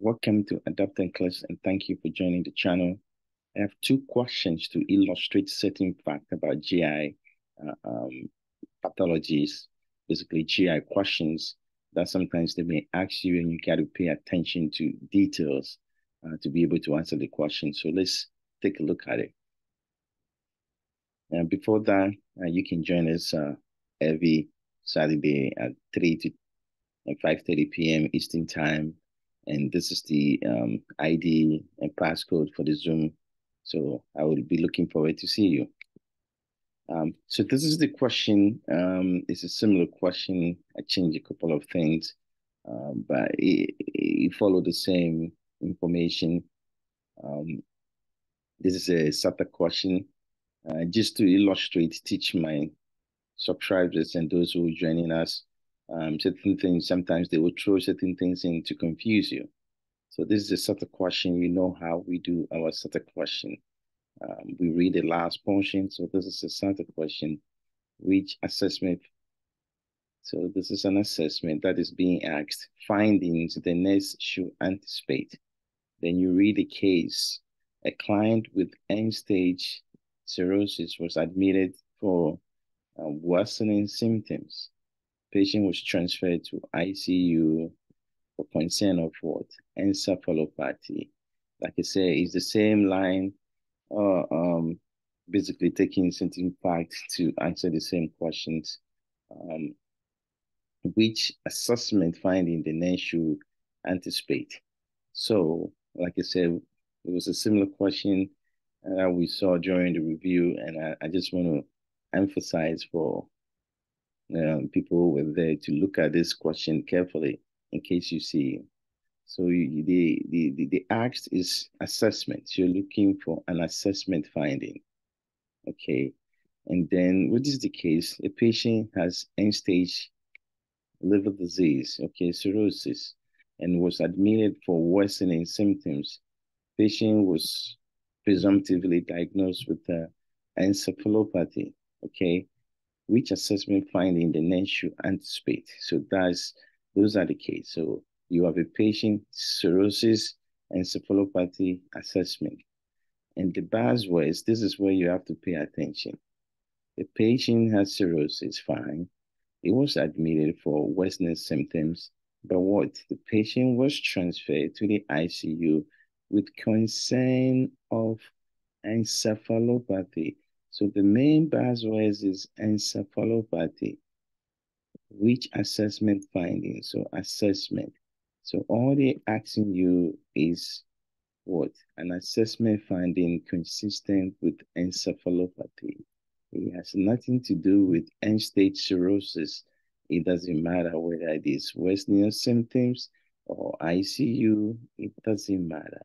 Welcome to ADAPT NCLEX, and thank you for joining the channel. I have two questions to illustrate certain facts about GI pathologies, basically GI questions that sometimes they may ask you, and you got to pay attention to details to be able to answer the question. So let's take a look at it. And before that, you can join us every Saturday at 3 to 5:30 p.m. Eastern Time. And this is the ID and passcode for the Zoom. So I will be looking forward to see you. So this is the question. It's a similar question. I changed a couple of things, but it followed the same information. This is a SATA question. Just to illustrate, teach my subscribers and those who are joining us certain things. Sometimes they will throw certain things in to confuse you. So this is a SATA question. You know how we do our SATA question. We read the last portion. So this is a SATA question. Which assessment? So this is an assessment that is being asked. Findings the nurse should anticipate. Then you read the case. A client with end-stage cirrhosis was admitted for worsening symptoms. Patient was transferred to ICU for concern of what? Encephalopathy. Like I say, it's the same line, basically taking certain facts to answer the same questions. Which assessment finding the nurse should anticipate? So, like I said, it was a similar question that we saw during the review, and I just want to emphasize for people were there to look at this question carefully in case you see. So the asked is assessment. You're looking for an assessment finding. Okay. And then what is the case? A patient has end-stage liver disease, okay, cirrhosis, and was admitted for worsening symptoms. Patient was presumptively diagnosed with encephalopathy, okay. Which assessment finding the nurse should anticipate? So those are the case. So you have a patient cirrhosis and encephalopathy assessment. And the buzzwords, this is where you have to pay attention. The patient has cirrhosis, fine. It was admitted for worsening symptoms, but what? The patient was transferred to the ICU with concern of encephalopathy. So the main buzzword is encephalopathy. Which assessment findings? So assessment. So all they're asking you is what? An assessment finding consistent with encephalopathy. It has nothing to do with end-stage cirrhosis. It doesn't matter whether it is worsening symptoms or ICU. It doesn't matter.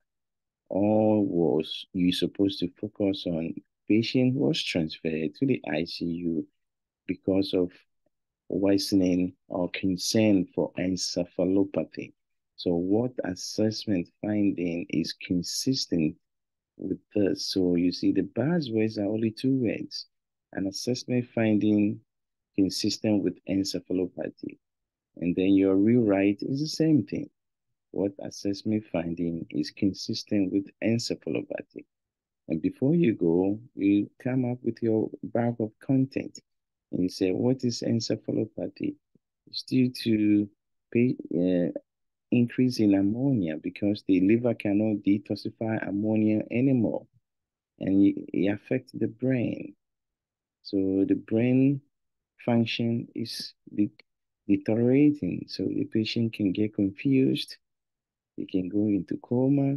All was you're supposed to focus on patient was transferred to the ICU because of worsening or concern for encephalopathy. So what assessment finding is consistent with this? So you see the buzzwords are only two words. An assessment finding consistent with encephalopathy. And then your rewrite is the same thing. What assessment finding is consistent with encephalopathy? And before you go, you come up with your bag of content and you say, what is encephalopathy? It's due to increase in ammonia because the liver cannot detoxify ammonia anymore. And it affects the brain. So the brain function is deteriorating. So the patient can get confused. They can go into coma.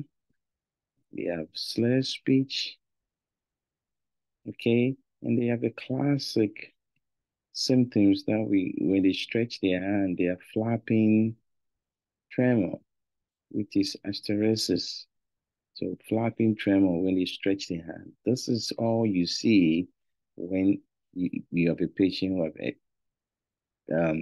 They have slurred speech, okay? And they have the classic symptoms that when they stretch their hand, they are flapping tremor, which is asterixis. So flapping tremor when they stretch their hand. This is all you see when you have a patient who have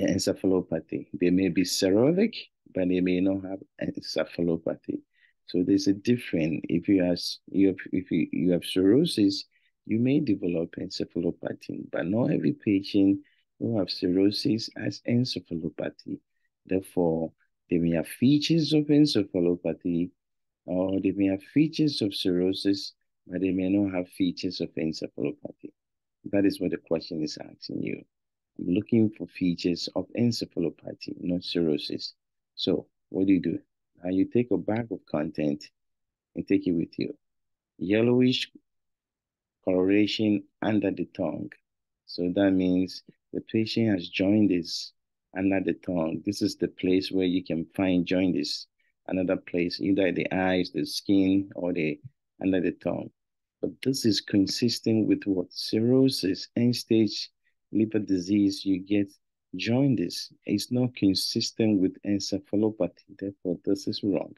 encephalopathy. They may be cirrhotic, but they may not have encephalopathy. So there's a difference. If you have cirrhosis, you may develop encephalopathy, but not every patient who have cirrhosis has encephalopathy. Therefore, They may have features of encephalopathy, or they may have features of cirrhosis, but they may not have features of encephalopathy. That is what the question is asking you. I'm looking for features of encephalopathy, not cirrhosis. So what do? Now you take a bag of content and take it with you. Yellowish coloration under the tongue. So that means the patient has jaundice under the tongue. This is the place where you can find jaundice. Another place, either the eyes, the skin, or the under the tongue. But this is consistent with what? Cirrhosis, end-stage liver disease, you get jaundice. It's not consistent with encephalopathy. Therefore, this is wrong.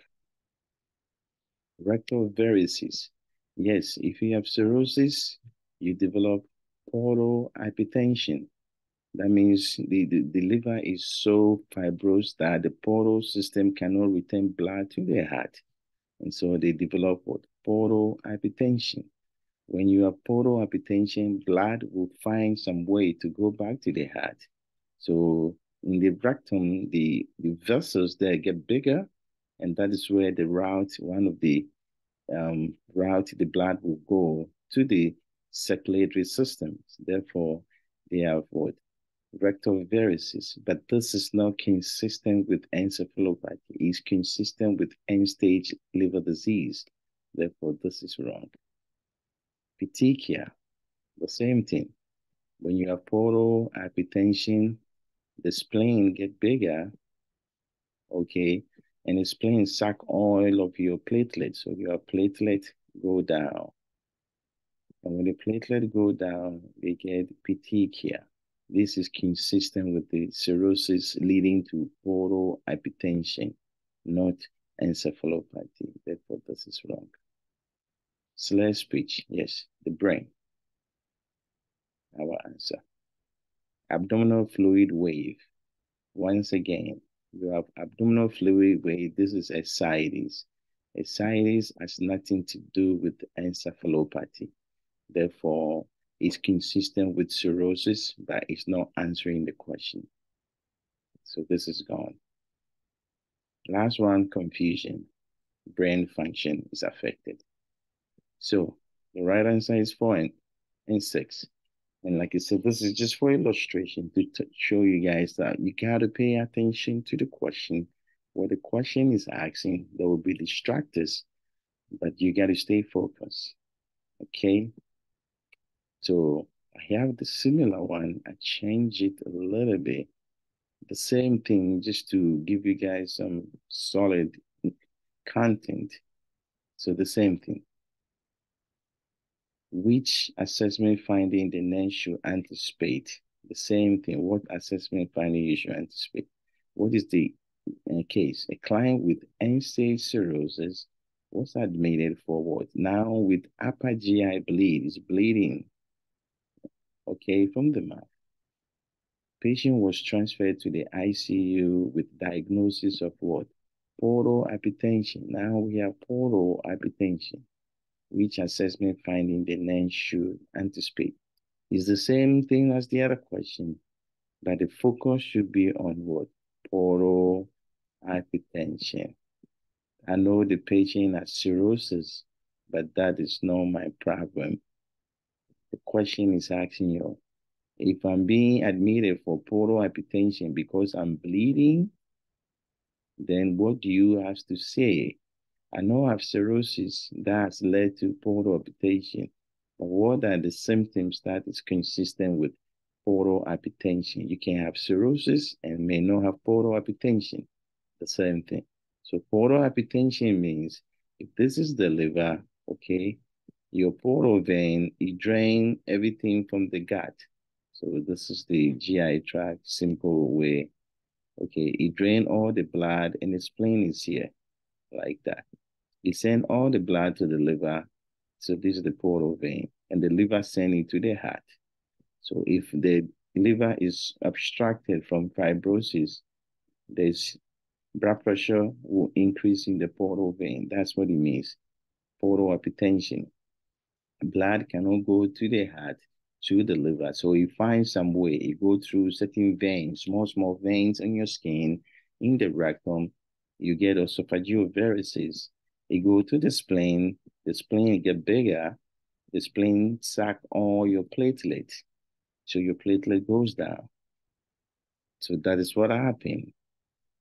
Rectal varices. Yes, if you have cirrhosis, you develop portal hypertension. That means the liver is so fibrosed that the portal system cannot return blood to the heart. And so they develop what? Portal hypertension. When you have portal hypertension, blood will find some way to go back to the heart. So in the rectum, the vessels there get bigger, and that is where the route, one of the route the blood will go to the circulatory systems. Therefore, they have what? Rectal varices, but this is not consistent with encephalopathy. It's consistent with end-stage liver disease. Therefore, this is wrong. Petechia, the same thing. When you have portal hypertension, the spleen get bigger, okay, and the spleen suck all of your platelets, so your platelets go down. And when the platelets go down, they get petechia. This is consistent with the cirrhosis leading to portal hypertension, not encephalopathy. Therefore, this is wrong. Slurred speech, yes, the brain. Our answer. Abdominal fluid wave. Once again, you have abdominal fluid wave. This is ascites. Ascites has nothing to do with encephalopathy. Therefore, it's consistent with cirrhosis, but it's not answering the question. So this is gone. Last one, confusion. Brain function is affected. So the right answer is 4 and 6. And like I said, this is just for illustration to show you guys that you got to pay attention to the question. What the question is asking, there will be distractors, but you got to stay focused. Okay? So I have the similar one. I change it a little bit. The same thing, just to give you guys some solid content. So the same thing. Which assessment finding the nurse should anticipate? The same thing. What assessment finding you should anticipate? What is the case? A client with end-stage cirrhosis was admitted for what? Now with upper GI bleed. It's bleeding. Okay, from the mouth. Patient was transferred to the ICU with diagnosis of what? Portal hypertension. Now we have portal hypertension. Which assessment finding the nurse should anticipate? It's the same thing as the other question, but the focus should be on what? Portal hypertension. I know the patient has cirrhosis, but that is not my problem. The question is asking you, if I'm being admitted for portal hypertension because I'm bleeding, then what do you have to say? I know I have cirrhosis that's led to portal hypertension, but what are the symptoms that is consistent with portal hypertension? You can have cirrhosis and may not have portal hypertension, the same thing. So portal hypertension means if this is the liver, okay, your portal vein, it drains everything from the gut. So this is the GI tract, simple way. Okay, it drains all the blood and the spleen is here, like that. It sends all the blood to the liver. So this is the portal vein. And the liver sends it to the heart. So if the liver is obstructed from fibrosis, there's blood pressure will increase in the portal vein. That's what it means, portal hypertension. Blood cannot go to the heart, to the liver. So you find some way, you go through certain veins, small veins in your skin, in the rectum, you get esophageal varices. It go to the spleen get bigger, the spleen sack all your platelet. So your platelet goes down. So that is what happened.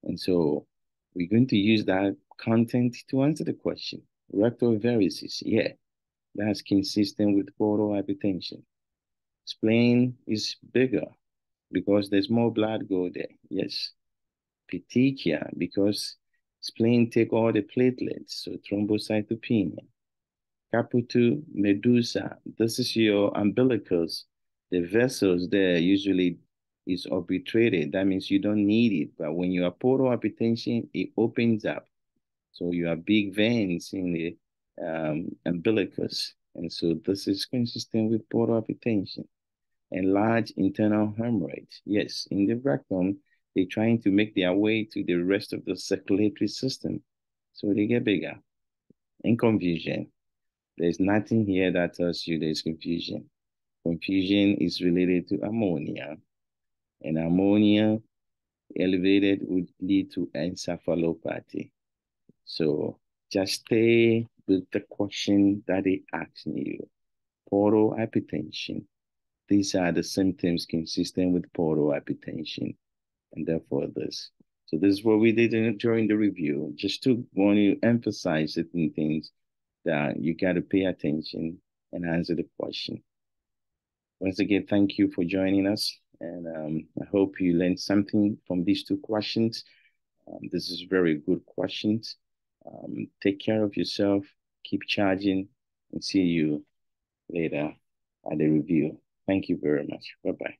And so we're going to use that content to answer the question. Rectal varices, yeah, that's consistent with portal hypertension. Spleen is bigger because there's more blood go there, yes. Petechia, because spleen take all the platelets, so thrombocytopenia. Caputo medusa, this is your umbilicals. The vessels there usually is obliterated. That means you don't need it. But when you have portal hypertension, it opens up. So you have big veins in the umbilicus. And so this is consistent with portal hypertension. And large internal hemorrhage. Yes, in the rectum, they're trying to make their way to the rest of the circulatory system. So they get bigger. And confusion. There's nothing here that tells you there's confusion. Confusion is related to ammonia. And ammonia elevated would lead to encephalopathy. So just stay with the question that they asking you. Portal hypertension. These are the symptoms consistent with portal hypertension. And therefore this. So this is what we did during the review. Just to want to emphasize certain things that you got to pay attention and answer the question. Once again, thank you for joining us. And I hope you learned something from these two questions. This is very good questions. Take care of yourself. Keep charging and see you later at the review. Thank you very much. Bye-bye.